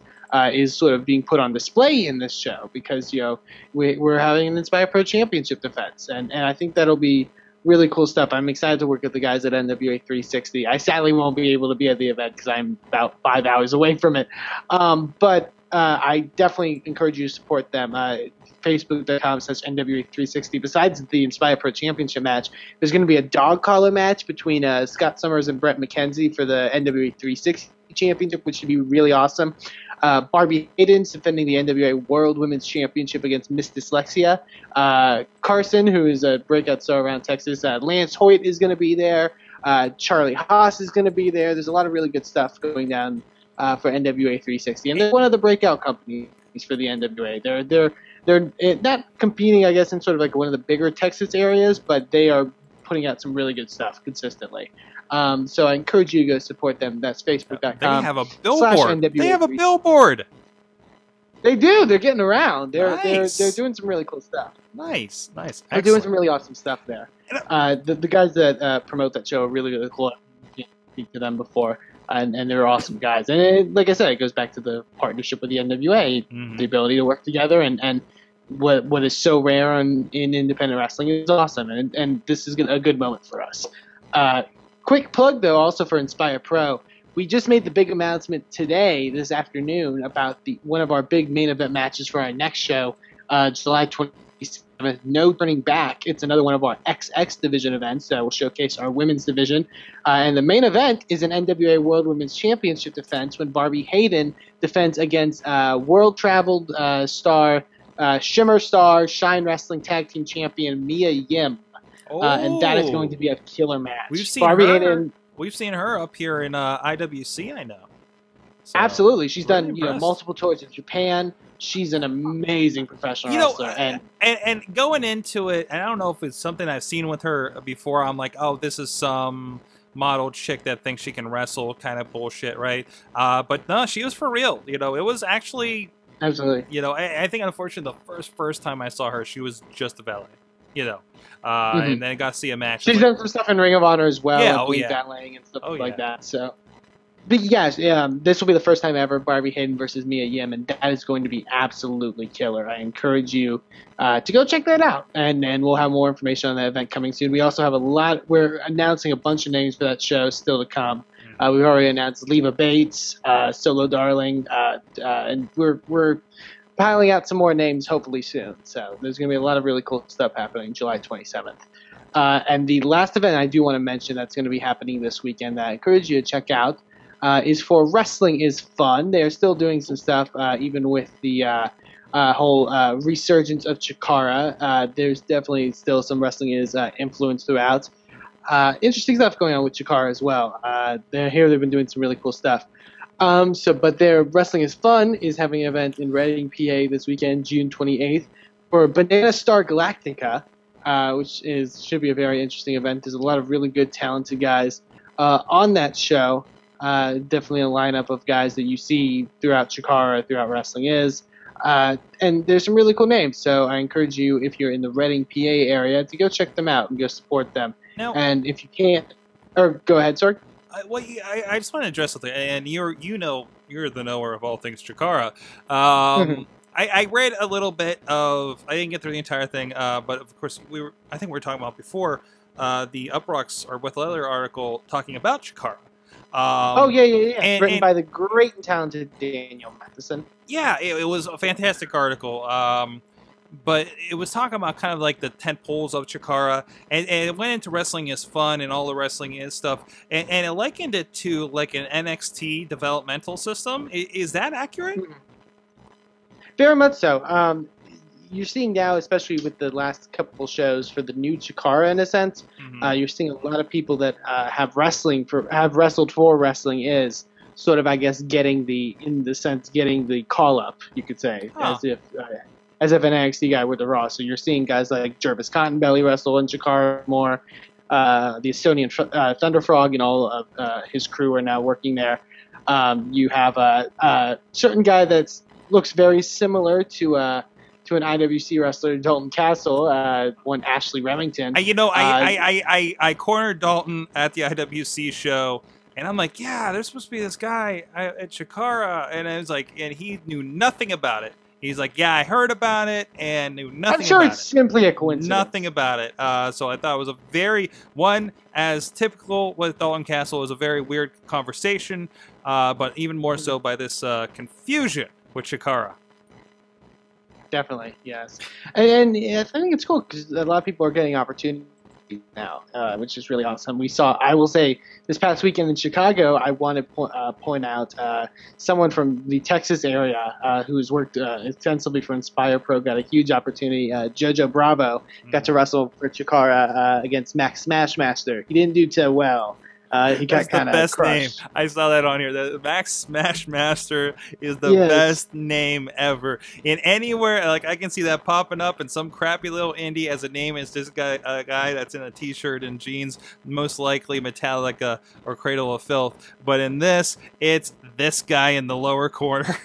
is sort of being put on display in this show, because you know we're having an Inspire Pro Championship defense, and I think that'll be really cool stuff. I'm excited to work with the guys at NWA 360. I sadly won't be able to be at the event because I'm about 5 hours away from it, but I definitely encourage you to support them. Facebook.com/NWA360. Besides the Inspire Pro Championship match, there's going to be a dog collar match between Scott Summers and Brett McKenzie for the NWA 360 Championship, which should be really awesome. Barbie Hayden's defending the NWA World Women's Championship against Miss Dyslexia. Carson, who is a breakout star around Texas. Lance Hoyt is going to be there. Charlie Haas is going to be there. There's a lot of really good stuff going down for NWA 360. And they're one of the breakout companies for the NWA. They're not competing, I guess, in sort of like one of the bigger Texas areas, but they are putting out some really good stuff consistently. So I encourage you to go support them. That's Facebook.com. They have a billboard. They have a billboard. They do. They're getting around. They're doing some really cool stuff. Nice, nice. Excellent. They're doing some really awesome stuff there. The guys that promote that show are really, really cool. I've speak to them before. And they're awesome guys. And it, like I said, it goes back to the partnership with the NWA, the ability to work together. And what is so rare in independent wrestling is awesome. And this is a good moment for us. Quick plug, though, also for Inspire Pro. We just made the big announcement today, this afternoon, about one of our big main event matches for our next show, July 27th. No turning back. It's another one of our XX division events that will showcase our women's division. And the main event is an NWA World Women's Championship defense when Barbie Hayden defends against world-traveled star, Shimmer star, Shine Wrestling Tag Team Champion Mia Yim. And that is going to be a killer match. We've seen her up here in IWC, I know. So, absolutely. She's really done multiple tours in Japan. She's an amazing professional wrestler. And going into it, and I don't know if it's something I've seen with her before. I'm like, oh, this is some model chick that thinks she can wrestle kind of bullshit, right? But no, she was for real. You know, it was actually... Absolutely. You know, I think, unfortunately, the first time I saw her, she was just a valet. You know, and then I got to see a match. She's done some stuff in Ring of Honor as well. Yeah, valeting and stuff like that, so... But yes, this will be the first time ever, Barbie Hayden versus Mia Yim, and that is going to be absolutely killer. I encourage you to go check that out, and we'll have more information on that event coming soon. We also have we're announcing a bunch of names for that show still to come. We've already announced Leva Bates, Solo Darling, and we're piling out some more names hopefully soon. So there's going to be a lot of really cool stuff happening July 27th. And the last event I do want to mention that's going to be happening this weekend that I encourage you to check out is for Wrestling is Fun. They're still doing some stuff, even with the whole resurgence of Chikara. There's definitely still some Wrestling is influence throughout. Interesting stuff going on with Chikara as well. They've been doing some really cool stuff. But their Wrestling is Fun is having an event in Reading, PA this weekend, June 28th, for Banana Star Galactica, which should be a very interesting event. There's a lot of really good, talented guys on that show. Definitely a lineup of guys that you see throughout Chikara, throughout Wrestling is. And there's some really cool names. So I encourage you, if you're in the Reading, PA area, to go check them out and go support them. Now, and if you can't, or go ahead, sorry. I just want to address something. And you're the knower of all things Chikara. I read a little bit of, I didn't get through the entire thing, but of course, I think we were talking about before the Uprocks or With Leather article talking about Chikara. Written by the great and talented Daniel Matheson. Yeah, it was a fantastic article. but it was talking about kind of like the tent poles of Chikara, and it went into wrestling is fun and all the wrestling is stuff, and it likened it to like an NXT developmental system. Is that accurate? Very much so. You're seeing now, especially with the last couple shows for the new Chikara, in a sense, you're seeing a lot of people that have wrestled for Wrestling Is sort of, I guess, getting the, in the sense, getting the call up, you could say, as if an NXT guy were the Raw. So you're seeing guys like Jervis Cottonbelly wrestle in Chikara more. The Estonian Thunder Frog and all of his crew are now working there. You have a certain guy that looks very similar to an IWC wrestler, Dalton Castle, one Ashley Remington. You know, I cornered Dalton at the IWC show, and I'm like, yeah, there's supposed to be this guy at Chikara, and I was like, and he knew nothing about it. He's like, yeah, I heard about it and knew nothing about it. I'm sure it's simply a coincidence. Nothing about it. So I thought it was a very, as typical with Dalton Castle, it was a very weird conversation, but even more so by this confusion with Chikara. Definitely, yes. And I think it's cool because a lot of people are getting opportunities now, which is really awesome. We saw, I will say, this past weekend in Chicago, I want to point out someone from the Texas area who's worked extensively for Inspire Pro, got a huge opportunity. Jojo Bravo got to wrestle for Chikara against Max Smashmaster. He didn't do too well. He got kind of crushed. That's the best name. I saw that on here. The Max Smashmaster is the best name ever. In anywhere, like I can see that popping up in some crappy little indie as a name. It's just a guy that's in a t-shirt and jeans, most likely Metallica or Cradle of Filth. But in this, it's this guy in the lower corner.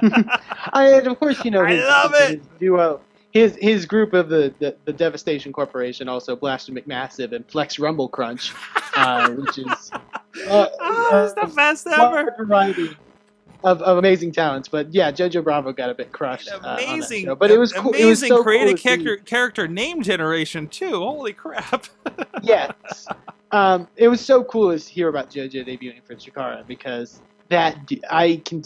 And of course, you know, I love it. His duo. His group of the Devastation Corporation, also Blaster McMassive and Flex Rumble Crunch, which is it's the best ever variety of amazing talents. But yeah, Jojo Bravo got a bit crushed. Amazing, on that show. But it was cool. Amazing, it was so creative cool character name generation too. Holy crap! Yes, it was so cool to hear about Jojo debuting for Chikara because that I can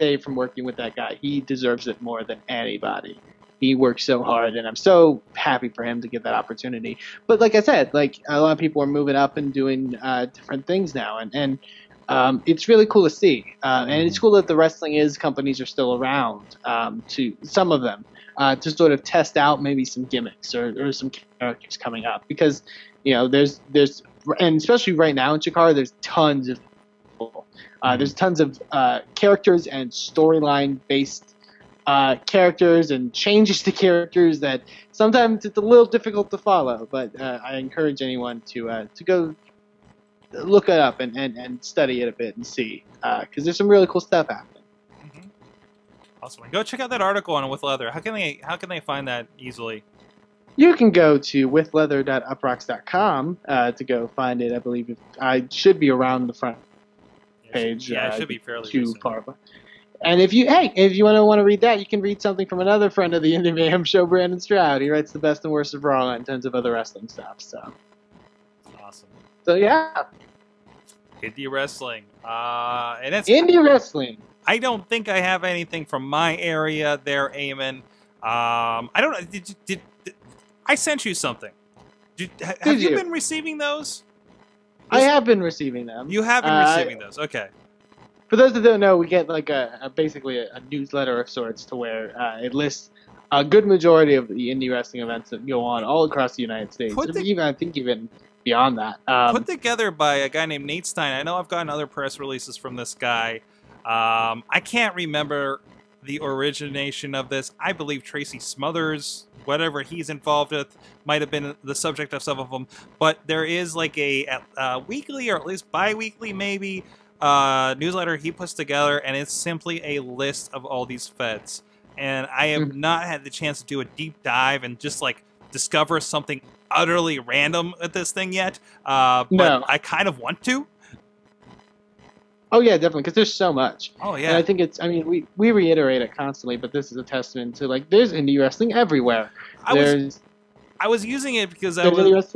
say from working with that guy, he deserves it more than anybody. He worked so hard, and I'm so happy for him to get that opportunity. But like I said, like a lot of people are moving up and doing different things now, and it's really cool to see. And it's cool that the Wrestling Is companies are still around, to some of them, to sort of test out maybe some gimmicks or some characters coming up. Because, you know, there's and especially right now in Chikara, there's tons of people. There's tons of characters and storyline-based characters and changes to characters that sometimes it's a little difficult to follow, but I encourage anyone to go look it up and study it a bit and see, because there's some really cool stuff happening. Awesome. Go check out that article on With Leather. How can they find that easily? You can go to withleather.uprocks.com to go find it. I believe I should be around the front page. Yeah, it should be fairly recent. And if you want to read that, you can read something from another friend of the Indy Mayhem Show, Brandon Stroud. He writes the best and worst of Raw in terms of other wrestling stuff. So, awesome. So yeah, indie wrestling. And that's indie wrestling. I don't think I have anything from my area there, Eamon. I don't know. Did I sent you something? Have you been receiving those? I have been receiving them. You have been receiving those. Okay. For those that don't know, we get like basically a newsletter of sorts to where it lists a good majority of the indie wrestling events that go on all across the United States. I think even beyond that. Put together by a guy named Nate Stein. I know I've gotten other press releases from this guy. I can't remember the origination of this. I believe Tracy Smothers, whatever he's involved with, might have been the subject of some of them. But there is like a weekly or at least bi-weekly maybe newsletter he puts together, and it's simply a list of all these feds, and I have not had the chance to do a deep dive and just like discover something utterly random at this thing yet, but I kind of want to. Oh yeah, definitely, because there's so much. Oh yeah, and I think it's, I mean, we reiterate it constantly, but this is a testament to like there's indie wrestling everywhere. I was I was using it because I was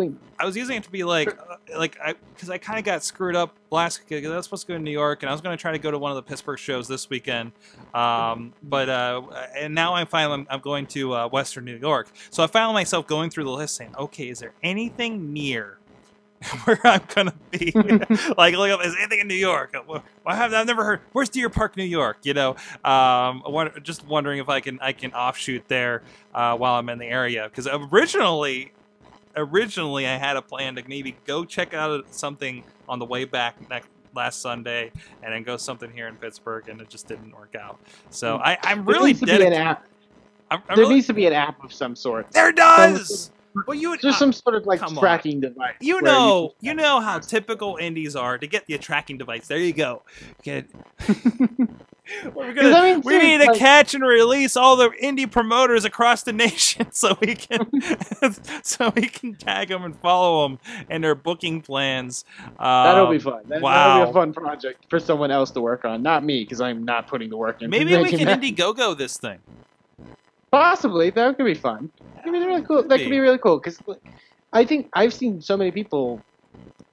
using it to be like, because I kind of got screwed up last week because I was supposed to go to New York and I was going to try to go to one of the Pittsburgh shows this weekend, and now I'm going to Western New York. So I found myself going through the list saying, okay, is there anything near where I'm gonna be? Like, look up, is anything in New York? I've never heard. Where's Deer Park, New York? You know, just wondering if I can offshoot there while I'm in the area, because originally I had a plan to maybe go check out something on the way back last Sunday, and then go something here in Pittsburgh, and it just didn't work out. So I'm really dedicated. There needs to be an app of some sort. There does. Well, there's some sort of like tracking device. You know how typical indies are to get the tracking device. There you go. We need to catch and release all the indie promoters across the nation so we can tag them and follow them and their booking plans. That'll be fun. That'll be a fun project for someone else to work on, not me, because I'm not putting the work in. Maybe we can Indiegogo this thing. Possibly. That could be fun. That could be really cool. That could be really cool, because I think I've seen so many people,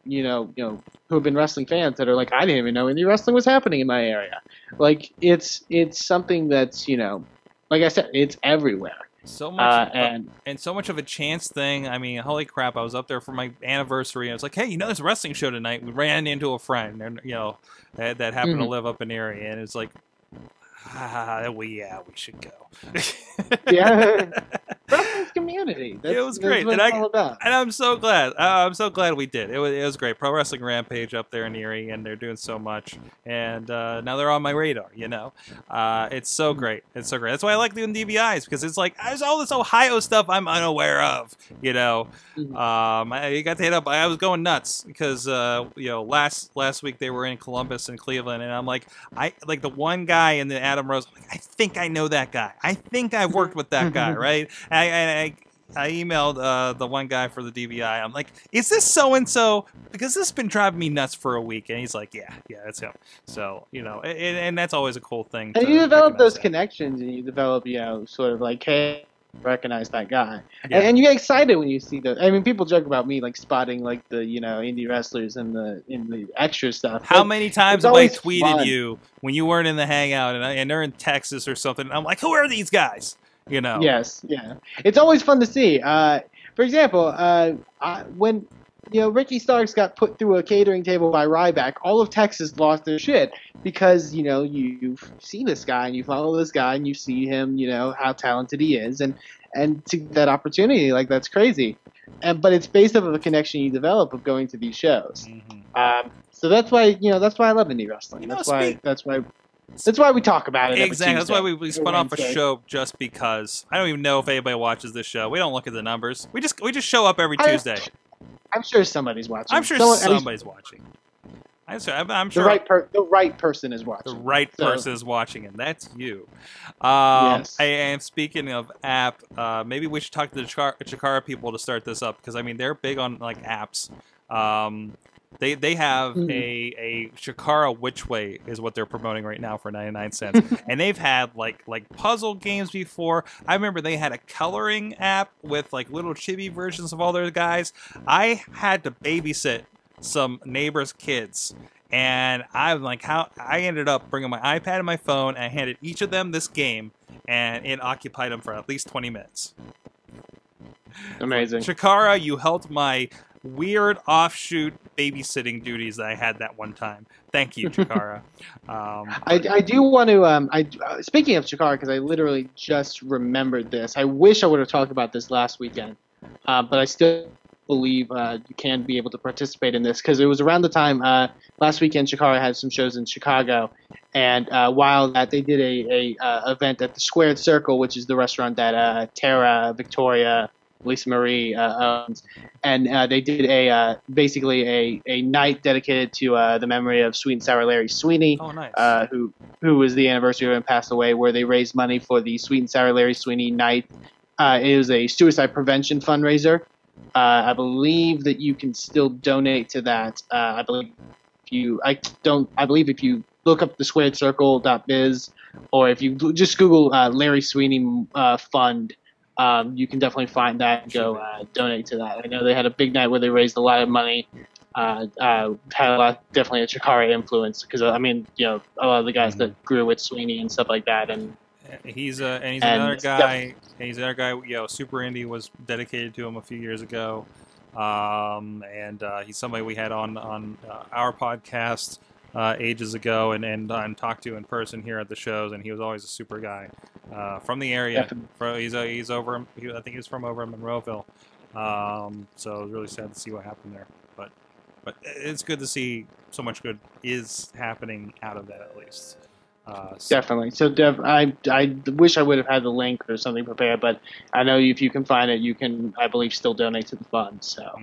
you know, who have been wrestling fans that are like, I didn't even know indie wrestling was happening in my area. Like, it's something that's, you know, like I said, it's everywhere. So much, and so much of a chance thing. I mean, holy crap! I was up there for my anniversary, and I was like, "Hey, you know, there's a wrestling show tonight." We ran into a friend, and you know, that happened to live up in Erie, and it's like, we should go. Yeah, wrestling's community. It was great, and I'm so glad. I'm so glad we did. It was great. Pro Wrestling Rampage up there in Erie, and they're doing so much. And now they're on my radar. You know, it's so great. It's so great. That's why I like doing DVIs, because it's like there's all this Ohio stuff I'm unaware of. You know, I got to hit up. I was going nuts because you know, last week they were in Columbus and Cleveland, and I'm like, the one guy in the Adam Rose. I'm like, I think I know that guy. I think I've worked with that guy, right? I emailed the one guy for the DVI. I'm like, is this so-and-so? Because this has been driving me nuts for a week. And he's like, yeah, that's him. So, you know, and that's always a cool thing. And you develop those connections, and you develop, you know, sort of like, hey, recognize that guy. Yeah. And you get excited when you see those. I mean, people joke about me, like, spotting, like, the, you know, indie wrestlers and in the extra stuff. How many times have I tweeted you when you weren't in the hangout and they're in Texas or something? And I'm like, who are these guys? You know? Yes, yeah. It's always fun to see. For example, when, you know, Ricky Starks got put through a catering table by Ryback, all of Texas lost their shit because, you know, you see this guy and you follow this guy and you see him, you know, how talented he is. And to get that opportunity, like, that's crazy. But it's based off of a connection you develop of going to these shows. So that's why, you know, that's why I love indie wrestling. That's why we talk about it. Exactly. That's why we spun off a show just because. I don't even know if anybody watches this show. We don't look at the numbers. We just show up every Tuesday. I'm sure somebody's watching. I'm sure somebody's watching. I'm sure the right person is watching. The right person is watching, and that's you. Yes. And speaking of app, maybe we should talk to the Chikara people to start this up, because I mean they're big on like apps. They have a Chikara Which Way is what they're promoting right now for 99 cents, and they've had like puzzle games before. I remember they had a coloring app with like little chibi versions of all their guys. I had to babysit some neighbors' kids, and I'm like, how I ended up bringing my iPad and my phone, and I handed each of them this game, and it occupied them for at least 20 minutes. Amazing, Chikara! You helped my weird offshoot babysitting duties that I had that one time. Thank you, Chikara. I do want to. Speaking of Chikara, because I literally just remembered this. I wish I would have talked about this last weekend, but I still believe you can be able to participate in this, because it was around the time last weekend. Chikara had some shows in Chicago, and while that, they did a event at the Squared Circle, which is the restaurant that Tara Victoria, Lisa Marie owns, and they did basically a night dedicated to the memory of Sweet and Sour Larry Sweeney, who was the anniversary of him passed away, where they raised money for the Sweet and Sour Larry Sweeney night. It was a suicide prevention fundraiser. I believe that you can still donate to that. I believe if you I believe if you look up the squaredcircle.biz, or if you just Google Larry Sweeney fund. you can definitely find that and go donate to that. I know they had a big night where they raised a lot of money. Had a lot, definitely a Chikara influence, because I mean, you know, a lot of the guys that grew with Sweeney and stuff like that, and he's another guy. You know, Super Indy was dedicated to him a few years ago, and he's somebody we had on our podcast ages ago, and talked to in person here at the shows, and he was always a super guy from the area. He's over. I think he was from over in Monroeville, so it was really sad to see what happened there. But it's good to see so much good is happening out of that, at least. Definitely. So, Dev, I wish I would have had the link or something prepared, but I know if you can find it, you can, I believe, still donate to the fund. So.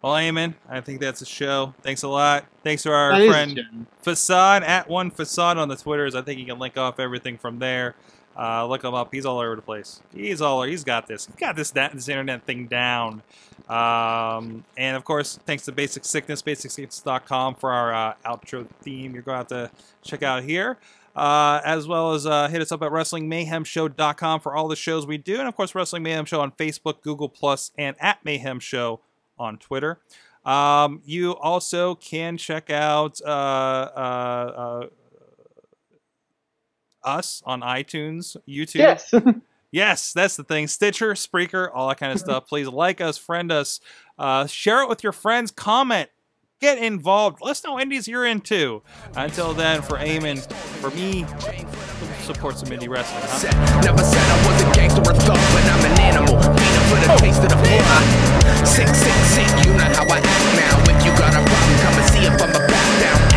Well, Eamon, I think that's the show. Thanks a lot. Thanks to our friend Facade, @OneFacade on the Twitters. I think you can link off everything from there. Look him up. He's all over the place. He's got this. He's got this internet thing down. And of course, thanks to Basic Sickness, basicsickness.com for our outro theme. You're going to have to check out here, as well as hit us up at WrestlingMayhemShow.com for all the shows we do, and of course, Wrestling Mayhem Show on Facebook, Google Plus, and @MayhemShow on Twitter. You also can check out us on iTunes, YouTube. Yes. Yes, that's the thing. Stitcher, Spreaker, all that kind of stuff. Please like us, friend us, share it with your friends, comment, get involved. Let us know indies you're into. Until then, for Eamon, for me, support some indie wrestling. Never said I was a gangster or thug, but I'm an animal. Beating for the taste of the floor. Sick, sick, sick. You know how I act now. If you got a problem, come and see if I'm a back down.